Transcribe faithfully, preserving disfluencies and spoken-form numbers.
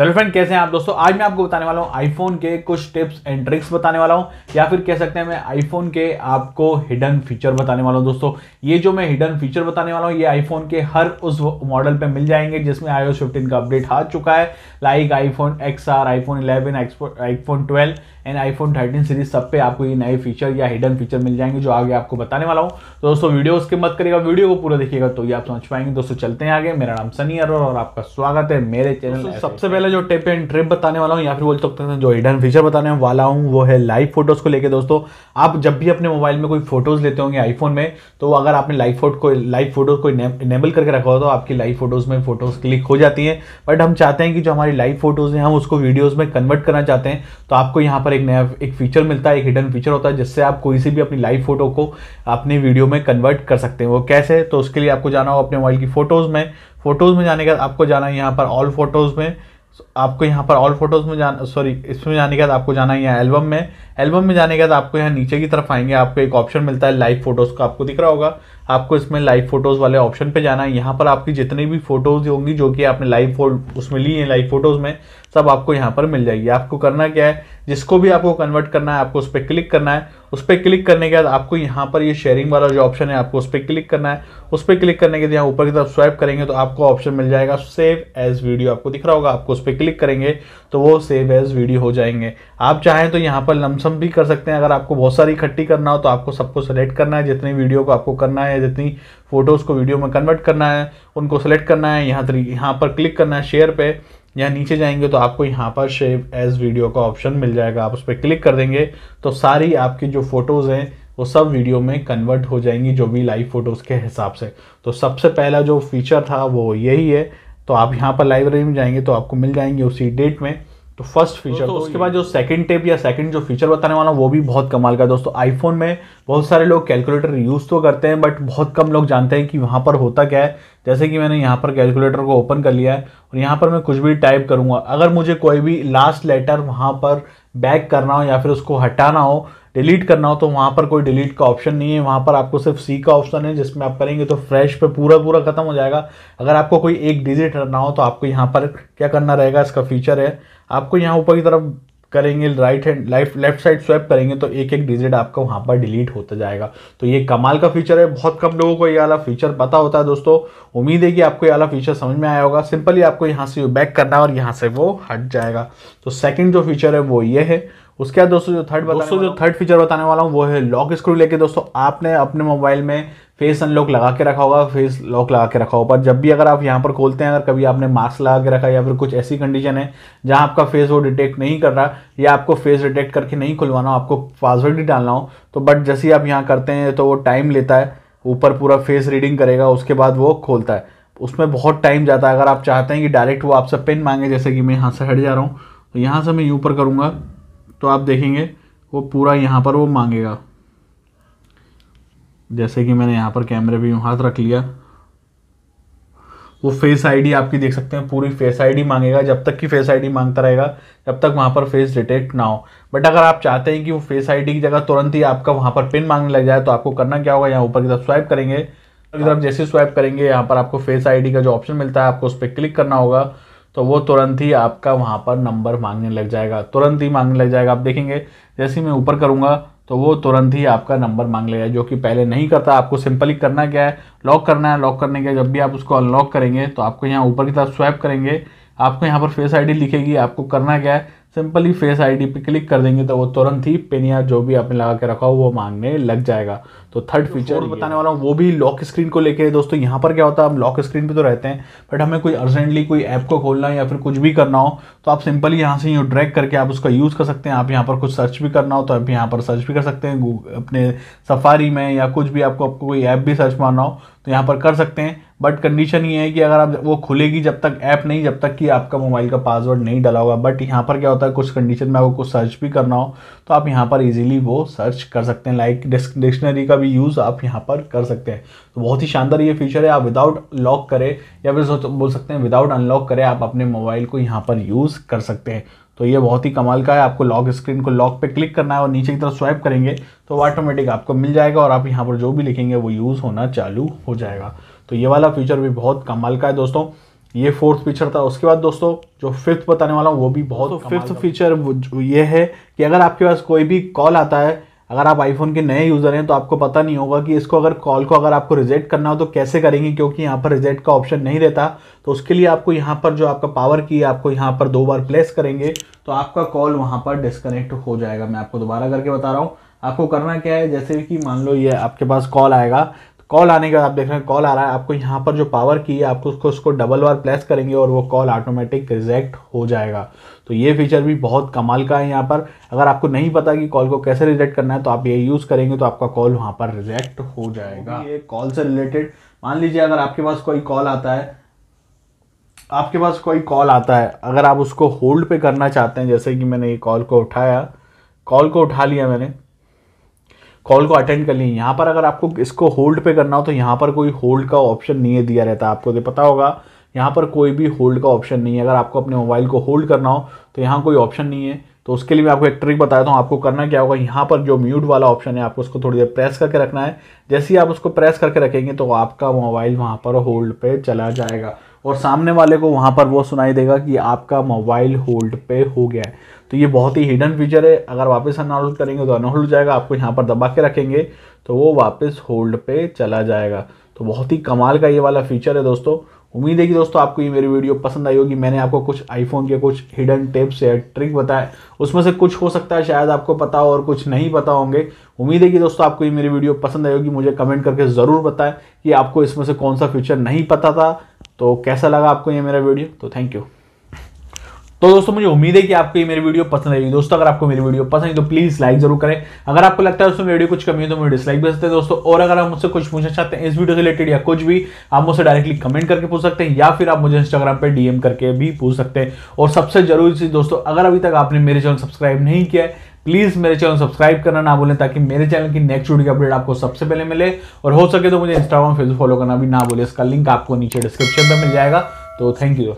Hello friend, कैसे हैं आप दोस्तों। आज मैं आपको बताने वाला हूं आईफोन के कुछ टिप्स एंड ट्रिक्स बताने वाला हूं, या फिर कह सकते हैं मैं आईफोन के आपको हिडन फीचर बताने वाला हूं। दोस्तों ये जो मैं हिडन फीचर बताने वाला हूं ये आईफोन के हर उस मॉडल पे मिल जाएंगे जिसमें आई ओ एस फिफ्टीन का अपडेट आ चुका है, like iPhone X R, iPhone eleven, iPhone twelve and iPhone thirteen series सब पे आपको ये नए फीचर या हिडन फीचर मिल जाएंगे जो आगे आपको बताने वाला हूँ। तो दोस्तों वीडियो उसके मत करिएगा, वीडियो को पूरा देखिएगा तो ये आप समझ पाएंगे। दोस्तों चलते हैं आगे। मेरा नाम सनी अरोरा और आपका स्वागत है मेरे चैनल। सबसे जो टिप एंड ट्रिक बताने वाला हूं या फिर बोल सकते हैं जो हिडन फीचर बताने वाला हूं वो है लाइव फोटोज को लेके। दोस्तों आप जब भी अपने मोबाइल में कोई फोटोज लेते होंगे आईफोन में, तो अगर आपने लाइव फोटो को लाइव फोटोज को इनेबल करके रखा हो तो आपकी लाइव फोटोज में फोटोज क्लिक हो जाती हैं। बट हम चाहते हैं कि जो हमारी लाइव फोटोज हैं हम उसको वीडियोज में कन्वर्ट करना चाहते हैं, तो आपको यहाँ पर एक नया एक फीचर मिलता है, एक हिडन फीचर होता है जिससे आप कोई सी भी अपनी लाइव फोटो को अपने वीडियो में कन्वर्ट कर सकते हैं। वो कैसे, तो उसके लिए आपको जाना हो अपने मोबाइल की फोटोज में। फोटोज में जाने के बाद आपको जाना है यहाँ पर ऑल फोटोज में, आपको यहाँ पर ऑल फोटोज़ में जाना सॉरी इसमें जाने के बाद आपको जाना है यहाँ एल्बम में। एल्बम में जाने के बाद आपको यहाँ नीचे की तरफ आएंगे, आपको एक ऑप्शन मिलता है लाइव फोटोज़ का, आपको दिख रहा होगा। आपको इसमें लाइव फोटोज़ वाले ऑप्शन पे जाना है। यहाँ पर आपकी जितनी भी फोटोज़ होंगी जो कि आपने लाइव फोट उसमें ली है लाइव फोटोज़ में, सब आपको यहाँ पर मिल जाएगी। आपको करना क्या है, जिसको भी आपको कन्वर्ट करना है आपको उस पर क्लिक करना है। उस पर क्लिक करने के बाद आपको यहाँ पर ये शेयरिंग वाला जो ऑप्शन है आपको उस पर क्लिक करना है। उस पर क्लिक करने के बाद यहाँ ऊपर की तरफ स्वाइप करेंगे तो आपको ऑप्शन मिल जाएगा सेव एज वीडियो, आपको दिख रहा होगा। आपको उस पर क्लिक करेंगे तो वो सेव एज वीडियो हो जाएंगे। आप चाहें तो यहाँ पर लमसम भी कर सकते हैं, अगर आपको बहुत सारी इकट्ठी करना हो तो आपको सबको सेलेक्ट करना है, जितनी वीडियो को आपको करना है, जितनी फोटोज़ को वीडियो में कन्वर्ट करना है उनको सेलेक्ट करना है। यहाँ यहाँ पर क्लिक करना है शेयर पे, यहाँ नीचे जाएंगे तो आपको यहाँ पर सेव एज वीडियो का ऑप्शन मिल जाएगा। आप उस पर क्लिक कर देंगे तो सारी आपकी जो फोटोज़ हैं वो सब वीडियो में कन्वर्ट हो जाएंगी, जो भी लाइव फोटोज़ के हिसाब से। तो सबसे पहला जो फीचर था वो यही है। तो आप यहाँ पर लाइब्रेरी में जाएंगे तो आपको मिल जाएंगे उसी डेट में। तो फर्स्ट फीचर, तो उसके बाद जो सेकंड टिप या सेकंड जो फीचर बताने वाला हूँ वो भी बहुत कमाल का। दोस्तों आईफोन में बहुत सारे लोग कैलकुलेटर यूज़ तो करते हैं बट बहुत कम लोग जानते हैं कि वहाँ पर होता क्या है। जैसे कि मैंने यहाँ पर कैलकुलेटर को ओपन कर लिया है और यहाँ पर मैं कुछ भी टाइप करूँगा, अगर मुझे कोई भी लास्ट लेटर वहाँ पर बैक करना हो या फिर उसको हटाना हो, डिलीट करना हो, तो वहाँ पर कोई डिलीट का ऑप्शन नहीं है। वहाँ पर आपको सिर्फ सी का ऑप्शन है, जिसमें आप करेंगे तो फ्रेश पे पूरा पूरा ख़त्म हो जाएगा। अगर आपको कोई एक डिजिट करना हो तो आपको यहाँ पर क्या करना रहेगा, इसका फीचर है। आपको यहाँ ऊपर की तरफ करेंगे right hand left left side swap करेंगे तो एक एक डिजिट आपका वहाँ पर डिलीट होता जाएगा। तो ये कमाल का फीचर है, बहुत कम लोगों को ये वाला फीचर पता होता है। दोस्तों उम्मीद है कि आपको ये वाला फीचर समझ में आया होगा। सिंपली आपको यहाँ से बैक करना है और यहाँ से वो हट जाएगा। तो सेकेंड जो फीचर है वो ये है। उसके बाद दोस्तों जो थर्ड दोस्तों जो थर्ड फीचर बताने वाला हूँ वो है लॉक स्क्रू लेके। दोस्तों आपने अपने मोबाइल में फेस अनलॉक लगा के रखा होगा, फेस लॉक लगा के रखा होगा, पर जब भी अगर आप यहाँ पर खोलते हैं, अगर कभी आपने मास्क लगा के रखा या फिर कुछ ऐसी कंडीशन है जहाँ आपका फेस वो डिटेक्ट नहीं कर रहा या आपको फेस डिटेक्ट करके नहीं खुलवाना हो, आपको पासवर्ड ही डालना हो, तो बट जैसे ही आप यहाँ करते हैं तो वो टाइम लेता है, ऊपर पूरा फेस रीडिंग करेगा, उसके बाद वो खोलता है, उसमें बहुत टाइम जाता है। अगर आप चाहते हैं कि डायरेक्ट वो आपसे पिन मांगे, जैसे कि मैं यहाँ से हट जा रहा हूँ तो यहाँ से मैं यू पर करूँगा तो आप देखेंगे वो पूरा यहाँ पर वो मांगेगा। जैसे कि मैंने यहाँ पर कैमरे पे हाथ रख लिया, वो फेस आईडी आपकी देख सकते हैं, पूरी फेस आईडी मांगेगा। जब तक कि फेस आईडी मांगता रहेगा जब तक वहाँ पर फेस डिटेक्ट ना हो। बट अगर आप चाहते हैं कि वो फेस आईडी की जगह तुरंत ही आपका वहाँ पर पिन मांगने लग जाए, तो आपको करना क्या होगा, यहाँ ऊपर की तरफ स्वाइप करेंगे, ऊपर की तरफ जैसे स्वाइप करेंगे यहाँ पर आपको फेस आईडी का जो ऑप्शन मिलता है आपको उस पर क्लिक करना होगा। तो वो तुरंत ही आपका वहाँ पर नंबर मांगने लग जाएगा, तुरंत ही मांगने लग जाएगा। आप देखेंगे जैसे ही मैं ऊपर करूँगा तो वो तुरंत ही आपका नंबर मांग लेगा, जो कि पहले नहीं करता। आपको सिंपली करना क्या है, लॉक करना है। लॉक करने के जब भी आप उसको अनलॉक करेंगे तो आपको यहाँ ऊपर की तरफ स्वाइप करेंगे, आपको यहाँ पर फेस आईडी लिखेगी, आपको करना क्या है, सिंपली फेस आईडी पे क्लिक कर देंगे तो वो तुरंत ही पिन या जो भी आपने लगा के रखा हो वो मांगने लग जाएगा। तो थर्ड फीचर बताने वाला हूँ वो भी लॉक स्क्रीन को लेके। दोस्तों यहाँ पर क्या होता है, हम लॉक स्क्रीन पे तो रहते हैं बट हमें कोई अर्जेंटली कोई ऐप को खोलना है या फिर कुछ भी करना हो तो आप सिंपली यहाँ से यूँ ड्रैग करके आप उसका यूज़ कर सकते हैं। आप यहाँ पर कुछ सर्च भी करना हो तो आप यहाँ पर सर्च भी कर सकते हैं, अपने सफारी में या कुछ भी आपको आपको कोई ऐप भी सर्च मारना हो तो यहाँ पर कर सकते हैं। बट कंडीशन ये है कि अगर आप वो खुलेगी जब तक ऐप नहीं, जब तक कि आपका मोबाइल का पासवर्ड नहीं डाला होगा। बट यहाँ पर क्या होता है, कुछ कंडीशन में आपको कुछ सर्च भी करना हो तो आप यहाँ पर इजीली वो सर्च कर सकते हैं, लाइक डिक्शनरी का भी यूज़ आप यहाँ पर कर सकते हैं। तो बहुत ही शानदार ये फीचर है। आप विदाउट लॉक करें या फिर बोल सकते हैं विदाउट अनलॉक करें, आप अपने मोबाइल को यहाँ पर यूज़ कर सकते हैं। तो ये बहुत ही कमाल का है। आपको लॉक स्क्रीन को लॉक पे क्लिक करना है और नीचे की तरफ स्वाइप करेंगे तो ऑटोमेटिक आपको मिल जाएगा और आप यहाँ पर जो भी लिखेंगे वो यूज़ होना चालू हो जाएगा। तो ये वाला फीचर भी बहुत कमाल का है। दोस्तों ये फोर्थ फीचर था। उसके बाद दोस्तों जो फिफ्थ बताने वाला हूँ वो भी बहुत तो फिफ्थ फीचर ये है कि अगर आपके पास कोई भी कॉल आता है, अगर आप आईफोन के नए यूज़र हैं तो आपको पता नहीं होगा कि इसको अगर कॉल को अगर आपको रिजेक्ट करना हो तो कैसे करेंगे, क्योंकि यहाँ पर रिजेक्ट का ऑप्शन नहीं रहता। तो उसके लिए आपको यहाँ पर जो आपका पावर की है आपको यहाँ पर दो बार प्लेस करेंगे तो आपका कॉल वहाँ पर डिस्कनेक्ट हो जाएगा। मैं आपको दोबारा करके बता रहा हूँ। आपको करना क्या है, जैसे कि मान लो ये आपके पास कॉल आएगा, कॉल आने के बाद आप देख रहे हैं कॉल आ रहा है, आपको यहाँ पर जो पावर की है आपको उसको उसको डबल बार प्रेस करेंगे और वो कॉल ऑटोमेटिक रिजेक्ट हो जाएगा। तो ये फीचर भी बहुत कमाल का है। यहाँ पर अगर आपको नहीं पता कि कॉल को कैसे रिजेक्ट करना है तो आप ये यूज़ करेंगे तो आपका कॉल वहाँ पर रिजेक्ट हो जाएगा। ये कॉल से रिलेटेड, मान लीजिए अगर आपके पास कोई कॉल आता है, आपके पास कोई कॉल आता है अगर आप उसको होल्ड पर करना चाहते हैं, जैसे कि मैंने ये कॉल को उठाया, कॉल को उठा लिया मैंने, कॉल को अटेंड कर लिया। यहाँ पर अगर आपको इसको होल्ड पे करना हो तो यहाँ पर कोई होल्ड का ऑप्शन नहीं है दिया रहता, आपको तो पता होगा यहाँ पर कोई भी होल्ड का ऑप्शन नहीं है। अगर आपको अपने मोबाइल को होल्ड करना हो तो यहाँ कोई ऑप्शन नहीं है। तो उसके लिए मैं आपको एक ट्रिक बताता हूँ। आपको करना क्या होगा, यहाँ पर जो म्यूट वाला ऑप्शन है आपको उसको थोड़ी देर प्रेस करके रखना है। जैसे ही आप उसको प्रेस करके रखेंगे तो आपका मोबाइल वहाँ पर होल्ड पे चला जाएगा और सामने वाले को वहाँ पर वो सुनाई देगा कि आपका मोबाइल होल्ड पे हो गया है। तो ये बहुत ही हिडन फीचर है। अगर वापस अनहोल्ड करेंगे तो अनहोल्ड हो जाएगा, आपको यहाँ पर दबा के रखेंगे तो वो वापस होल्ड पे चला जाएगा। तो बहुत ही कमाल का ये वाला फीचर है दोस्तों। उम्मीद है कि दोस्तों आपको ये मेरी वीडियो पसंद आई होगी। मैंने आपको कुछ आईफोन के कुछ हिडन टिप्स या ट्रिक बताए, उसमें से कुछ हो सकता है शायद आपको पता हो और कुछ नहीं पता होंगे। उम्मीद है कि दोस्तों आपको ये मेरी वीडियो पसंद आई होगी। मुझे कमेंट करके ज़रूर बताएं कि आपको इसमें से कौन सा फीचर नहीं पता था। तो कैसा लगा आपको ये मेरा वीडियो, तो थैंक यू। तो दोस्तों मुझे उम्मीद है कि आपको ये मेरी वीडियो पसंद आएगी। दोस्तों अगर आपको मेरी वीडियो पसंद आई तो प्लीज़ लाइक जरूर करें। अगर आपको लगता है उसमें वीडियो कुछ कमी है तो मुझे डिसलाइक भी सकते हैं दोस्तों। और अगर आप मुझसे कुछ पूछना चाहते हैं इस वीडियो से रिलेटेड या कुछ भी, आप मुझसे डायरेक्टली कमेंट करके पूछ सकते हैं या फिर आप मुझे इंस्टाग्राम पर डीएम करके भी पूछ सकते हैं। और सबसे जरूरी चीज़ दोस्तों, अगर अभी तक आपने मेरे चैनल सब्सक्राइब नहीं किया है प्लीज़ मेरे चैनल सब्सक्राइब करना ना भूलें, ताकि मेरे चैनल की नेक्स्ट वीडियो की अपडेट आपको सबसे पहले मिले। और हो सके तो मुझे इंस्टाग्राम फेसबुक फॉलो करना भी ना भूलें। इसका लिंक आपको नीचे डिस्क्रिप्शन में मिल जाएगा। तो थैंक यू।